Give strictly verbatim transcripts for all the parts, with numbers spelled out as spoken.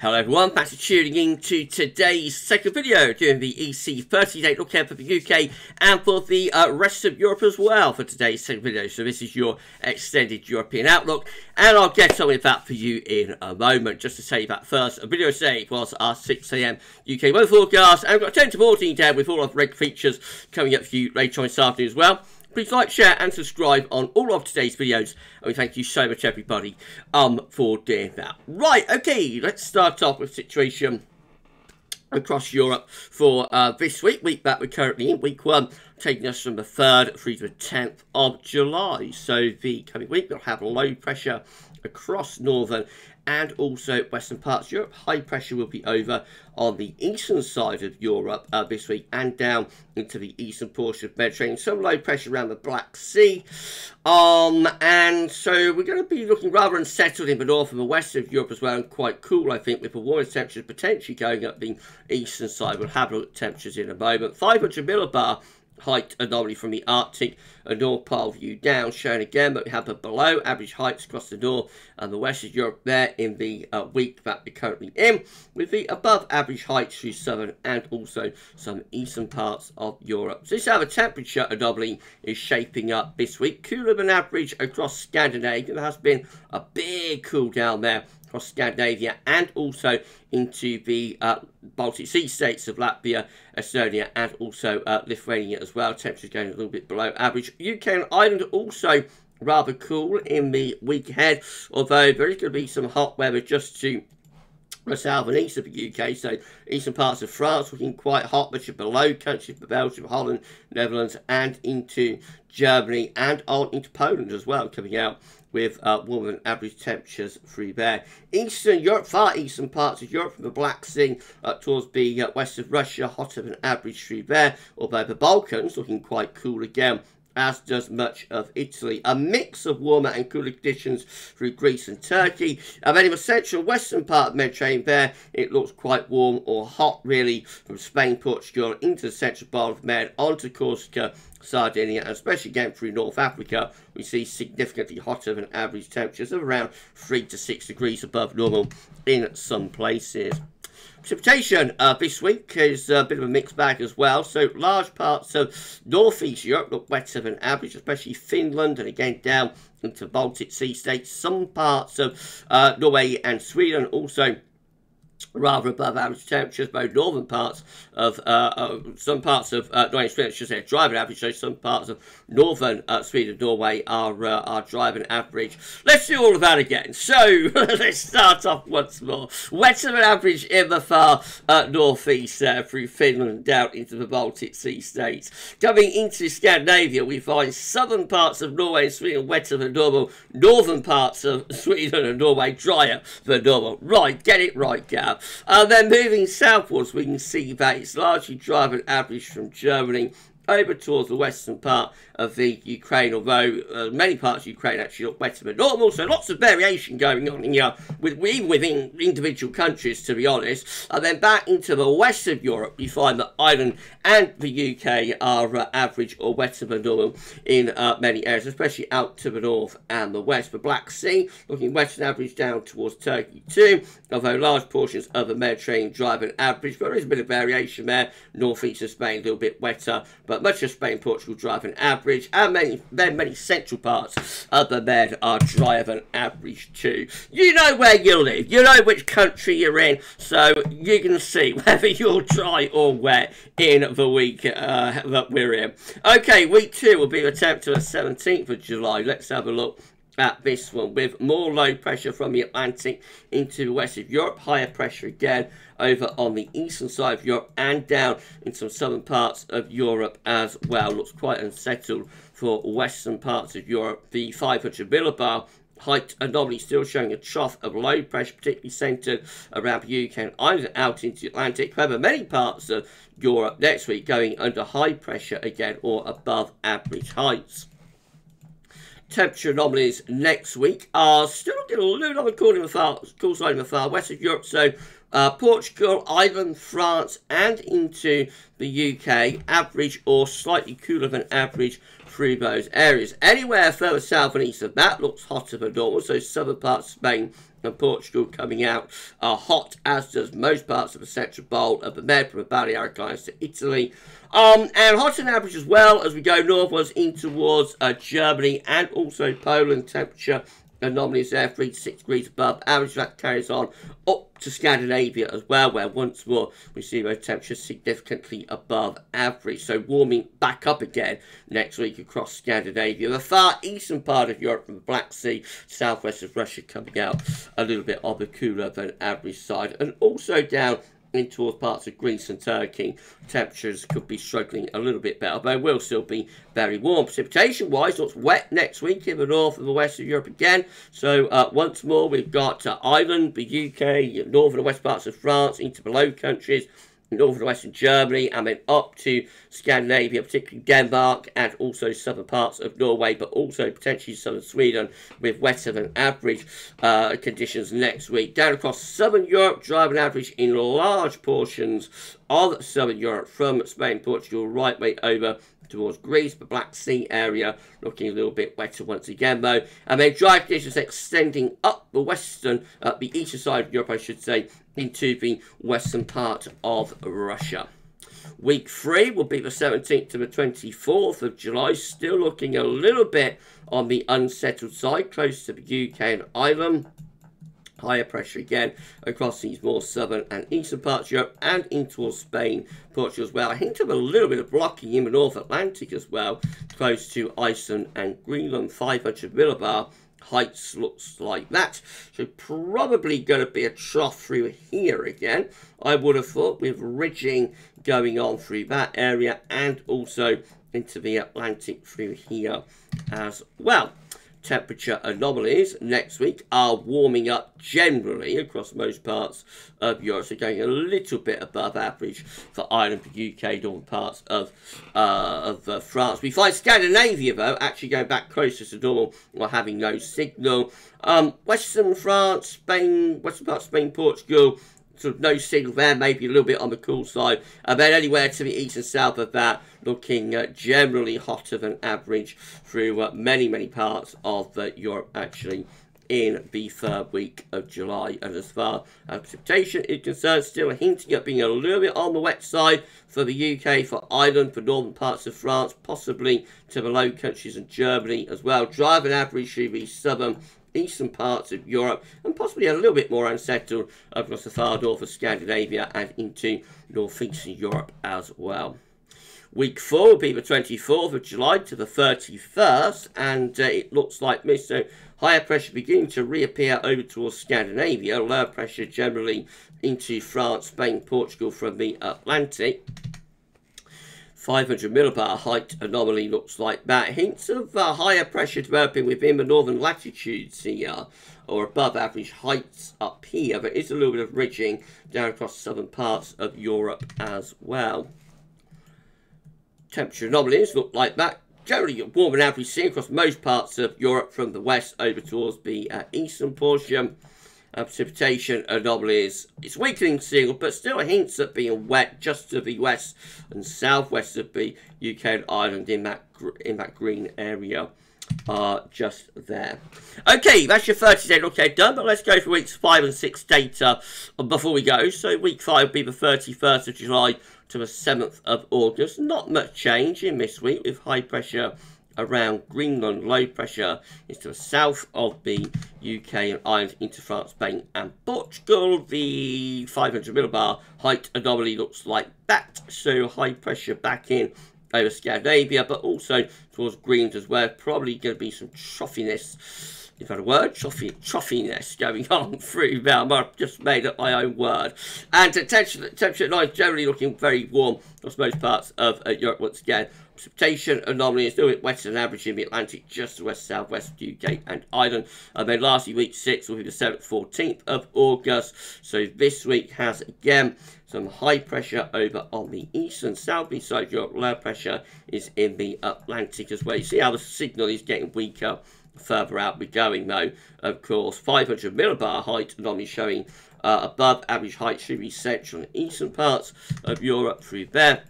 Hello everyone, thanks for tuning in to today's second video during the E C thirty day look out for the U K and for the uh, rest of Europe as well for today's second video. So this is your extended European outlook, and I'll get on with that for you in a moment. Just to say that first, a video today was our six A M U K weather forecast, and we've got ten to fourteen down with all of the red features coming up for you later on this afternoon as well. Please like, share and subscribe on all of today's videos. And we thank you so much, everybody, um, for doing that. Right, okay, let's start off with situation across Europe for uh, this week, week that we're currently in, week one, taking us from the third through to the tenth of July. So the coming week, we'll have low pressure across northern and also western parts of Europe. High pressure will be over on the eastern side of Europe uh, this week and down into the eastern portion of the Mediterranean. Some low pressure around the Black Sea. Um, and so we're going to be looking rather unsettled in the north and the west of Europe as well, and quite cool, I think, with the warmest temperatures potentially going up the eastern side. We'll have a look at temperatures in a moment. five hundred millibar. Height anomaly from the Arctic and north pole view down, shown again, but we have the below average heights across the north and the west of Europe there in the uh, week that we're currently in, with the above average heights through southern and also some eastern parts of Europe. So this is how the temperature anomaly is shaping up this week. Cooler than average across Scandinavia. There has been a big cool down there across Scandinavia and also into the uh, Baltic Sea states of Latvia, Estonia and also uh, Lithuania as well. Temperatures going a little bit below average. U K and Ireland also rather cool in the week ahead, although there is going to be some hot weather just to the south and east of the U K, so eastern parts of France looking quite hot, but you're below countries for Belgium, Holland, Netherlands, and into Germany and on into Poland as well, coming out with uh, warmer than average temperatures through there. Eastern Europe, far eastern parts of Europe, from the Black Sea uh, towards the uh, west of Russia, hotter than average through there, although the Balkans looking quite cool again, as does much of Italy. A mix of warmer and cooler conditions through Greece and Turkey. And then in the central western part of the Mediterranean there, it looks quite warm or hot really from Spain, Portugal, into the central part of the Med, onto Corsica, Sardinia, and especially again through North Africa, we see significantly hotter than average temperatures of around three to six degrees above normal in some places. Precipitation uh, this week is a bit of a mixed bag as well, so large parts of northeast Europe look wetter than average, especially Finland and again down into Baltic Sea states. Some parts of uh, Norway and Sweden also rather above average temperatures, both northern parts of uh, uh, some parts of uh, Norway and Sweden, I should say driving average, so some parts of northern uh, Sweden and Norway are, uh, are driving average. Let's do all of that again. So let's start off once more. Wetter than average in the far uh, northeast uh, through Finland and down into the Baltic Sea states. Coming into Scandinavia, we find southern parts of Norway and Sweden wetter than normal, northern parts of Sweden and Norway drier than normal. Right, get it right, guys. Uh, then moving southwards, we can see that it's largely dry and average from Germany over towards the western part of the Ukraine, although uh, many parts of Ukraine actually look wetter than normal, so lots of variation going on here, with, even within individual countries, to be honest. And then back into the west of Europe, we find that Ireland and the U K are uh, average or wetter than normal in uh, many areas, especially out to the north and the west. The Black Sea looking wetter than average down towards Turkey too, although large portions of the Mediterranean dry than average, but there is a bit of variation there. Northeast of Spain a little bit wetter, but much of Spain, Portugal drier than average, and many, many, many central parts of the Med are drier than average too. You know where you live, you know which country you're in, so you can see whether you're dry or wet in the week uh, that we're in. Okay, week two will be the tenth to the seventeenth of July. Let's have a look at this one, with more low pressure from the Atlantic into the west of Europe, higher pressure again over on the eastern side of Europe and down in some southern parts of Europe as well. Looks quite unsettled for western parts of Europe. The five hundred millibar height anomaly still showing a trough of low pressure, particularly centred around the U K and Ireland out into the Atlantic. However, many parts of Europe next week going under high pressure again or above average heights. Temperature anomalies next week are still looking a little on the cool, in the far, cool side of the far west of Europe, so uh, Portugal, Ireland, France and into the U K, average or slightly cooler than average through those areas. Anywhere further south and east of that looks hotter than normal, so southern parts of Spain and Portugal coming out are hot, as does most parts of the central bowl of the Med, from the Balearic Islands to Italy. Um, and hot and average as well as we go northwards in towards uh, Germany and also Poland. Temperature anomalies there, three to six degrees above average. That carries on up to Scandinavia as well, where once more we see those temperatures significantly above average. So warming back up again next week across Scandinavia. The far eastern part of Europe from the Black Sea, southwest of Russia, coming out a little bit on the cooler than average side, and also down in towards parts of Greece and Turkey. Temperatures could be struggling a little bit better, but it will still be very warm. Precipitation wise, it's wet next week in the north and the west of Europe again. So uh, once more we've got uh, Ireland, the U K, northern and west parts of France, into the Low Countries, northern and western Germany, and then up to Scandinavia, particularly Denmark and also southern parts of Norway, but also potentially southern Sweden, with wetter than average uh, conditions next week. Down across southern Europe, dry and average in large portions of southern Europe, from Spain, Portugal, right way over towards Greece, the Black Sea area looking a little bit wetter once again though. And then dry conditions extending up the western, uh, the eastern side of Europe I should say, into the western part of Russia. Week three will be the seventeenth to the twenty-fourth of July, still looking a little bit on the unsettled side, close to the U K and Ireland. Higher pressure again across these more southern and eastern parts of Europe and in towards Spain, Portugal as well. I hint of a little bit of blocking in the North Atlantic as well, close to Iceland and Greenland. Five hundred millibar heights looks like that. So probably going to be a trough through here again, I would have thought, with ridging going on through that area and also into the Atlantic through here as well. Temperature anomalies next week are warming up generally across most parts of Europe, so going a little bit above average for Ireland, the U K, northern parts of uh, of uh, France. We find Scandinavia though actually going back closer to normal while having no signal. Um, western France, Spain, western parts of Spain, Portugal, sort of no signal there, maybe a little bit on the cool side. And then anywhere to the east and south of that, looking uh, generally hotter than average through uh, many, many parts of uh, Europe, actually, in the third week of July. And as far as precipitation is concerned, still hinting at being a little bit on the wet side for the U K, for Ireland, for northern parts of France, possibly to the Low Countries and Germany as well. Drier than average through the southern eastern parts of Europe, and possibly a little bit more unsettled across the far north of Scandinavia and into northeastern Europe as well. Week four will be the twenty-fourth of July to the thirty-first, and uh, it looks like this. So higher pressure beginning to reappear over towards Scandinavia, lower pressure generally into France, Spain, Portugal from the Atlantic. five hundred millibar height anomaly looks like that. Hints of uh, higher pressure developing within the northern latitudes here, or above average heights up here. There is a little bit of ridging down across southern parts of Europe as well. Temperature anomalies look like that. Generally warm and average seen across most parts of Europe from the west over towards the uh, eastern portion. Uh, precipitation anomalies, it's weakening signal, but still hints at being wet just to the west and southwest of the U K and Ireland in that gr in that green area are uh, just there. Okay, that's your thirty day look ahead done, but let's go for weeks five and six data before we go. So week five will be the thirty-first of July to the seventh of August. Not much change in this week, with high pressure around Greenland, low pressure is to the south of the U K and Ireland into France, Spain and Portugal. The five hundred millibar height anomaly looks like that, so high pressure back in over Scandinavia, but also towards Greenland as well. Probably going to be some troughiness, if I had a word, troughy, troughiness going on through there. I might have just made up my own word. And uh, temperature, temperature at night generally looking very warm across most parts of uh, Europe once again. Precipitation anomaly is a little bit wetter than average in the Atlantic, just west, southwest of U K and Ireland. And then lastly, week six will be the seventh, fourteenth of August. So this week has again some high pressure over on the east and southeast side of Europe. Low pressure is in the Atlantic as well. You see how the signal is getting weaker further out we're going though. Of course, five hundred millibar height anomaly showing uh, above average height through the central and eastern parts of Europe through there.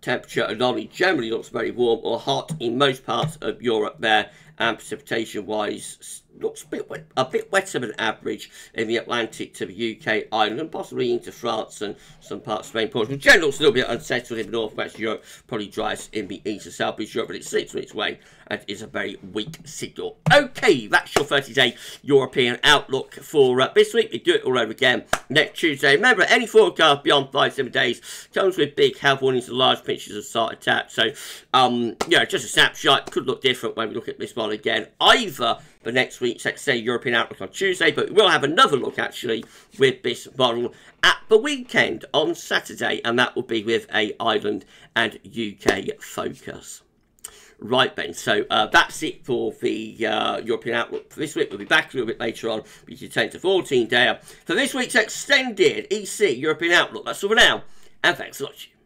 Temperature anomaly generally looks very warm or hot in most parts of Europe there, and precipitation wise looks a bit, wet, a bit wetter than average in the Atlantic to the U K, Ireland, and possibly into France and some parts of Spain, Portugal. Generally looks a little bit unsettled in the northwest Europe, probably driest in the east and southeast Europe, but it slips on its way and is a very weak signal. Okay, that's your thirty day European outlook for uh, this week. We do it all over again next Tuesday. Remember, any forecast beyond five, seven days comes with big health warnings and large pictures of site attack. So, um, you know, just a snapshot. Could look different when we look at this one again. Either for next week's X A European Outlook on Tuesday, but we'll have another look actually with this model at the weekend on Saturday, and that will be with a Ireland and U K focus. Right then, so uh, that's it for the uh, European Outlook for this week. We'll be back a little bit later on, which is ten to fourteen day for this week's extended E C European Outlook. That's all for now, and thanks for watching.